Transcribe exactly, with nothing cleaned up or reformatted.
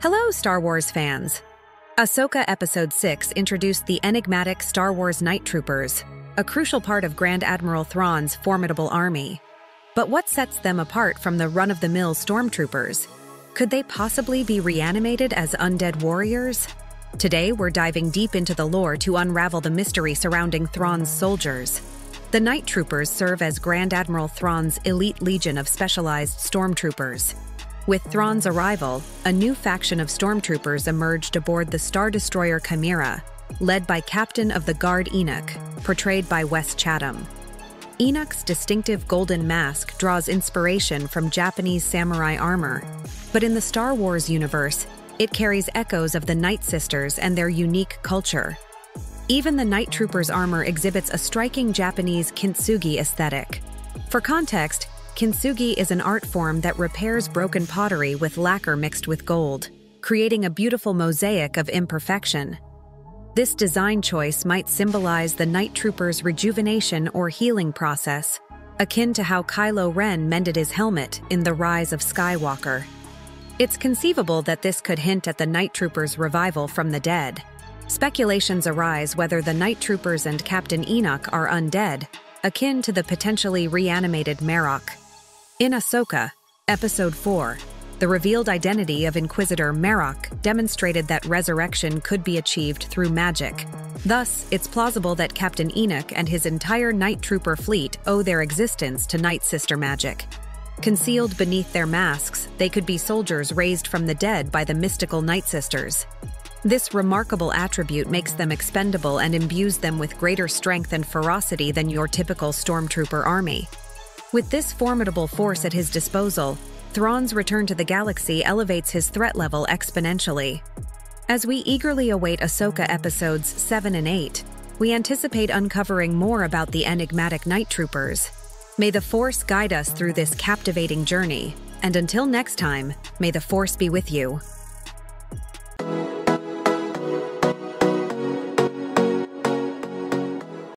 Hello, Star Wars fans! Ahsoka Episode six introduced the enigmatic Star Wars Night Troopers, a crucial part of Grand Admiral Thrawn's formidable army. But what sets them apart from the run-of-the-mill stormtroopers? Could they possibly be reanimated as undead warriors? Today, we're diving deep into the lore to unravel the mystery surrounding Thrawn's soldiers. The Night Troopers serve as Grand Admiral Thrawn's elite legion of specialized stormtroopers. With Thrawn's arrival, a new faction of stormtroopers emerged aboard the Star Destroyer Chimera, led by Captain of the Guard Enoch, portrayed by Wes Chatham. Enoch's distinctive golden mask draws inspiration from Japanese samurai armor, but in the Star Wars universe, it carries echoes of the Night Sisters and their unique culture. Even the Night Troopers' armor exhibits a striking Japanese Kintsugi aesthetic. For context, Kintsugi is an art form that repairs broken pottery with lacquer mixed with gold, creating a beautiful mosaic of imperfection. This design choice might symbolize the Night Trooper's rejuvenation or healing process, akin to how Kylo Ren mended his helmet in The Rise of Skywalker. It's conceivable that this could hint at the Night Trooper's revival from the dead. Speculations arise whether the Night Troopers and Captain Enoch are undead, akin to the potentially reanimated Meroch. In Ahsoka, Episode four, the revealed identity of Inquisitor Marrok demonstrated that resurrection could be achieved through magic. Thus, it's plausible that Captain Enoch and his entire Night Trooper fleet owe their existence to Night Sister magic. Concealed beneath their masks, they could be soldiers raised from the dead by the mystical Night Sisters. This remarkable attribute makes them expendable and imbues them with greater strength and ferocity than your typical stormtrooper army. With this formidable force at his disposal, Thrawn's return to the galaxy elevates his threat level exponentially. As we eagerly await Ahsoka Episodes seven and eight, we anticipate uncovering more about the enigmatic Night Troopers. May the Force guide us through this captivating journey, and until next time, may the Force be with you.